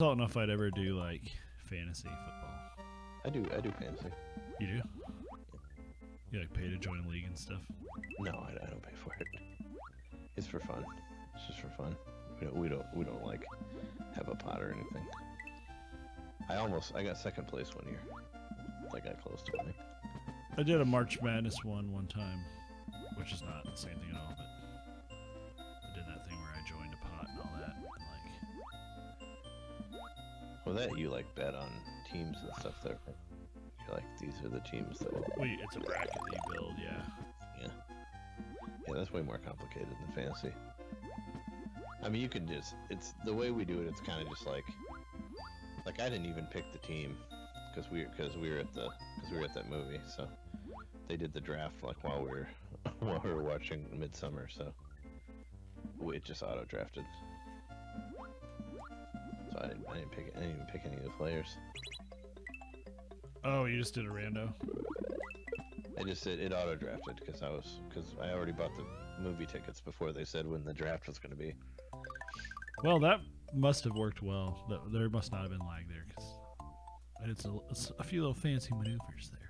I don't know if I'd ever do like fantasy football. I do fantasy. You do? You like pay to join a league and stuff? No, I don't pay for it. It's for fun. It's just for fun. We don't like have a pot or anything. I got second place one year. I got close to winning. I did a March Madness one time, which is not the same thing at all. But I did that thing where I joined a pot and all that. Well, that you like bet on teams and stuff that you're like, these are the teams that will. Wait, it's a bracket that you build, yeah. Yeah. Yeah, that's way more complicated than fantasy. I mean, you can just, it's the way we do it, it's kind of just like I didn't even pick the team because we were at that movie, so they did the draft like while we were watching Midsummer, so it just auto drafted. I didn't pick any of the players. Oh, you just did a rando? I just did it auto-drafted because I already bought the movie tickets before they said when the draft was going to be. Well, that must have worked well. There must not have been lag there because I did a few little fancy maneuvers there.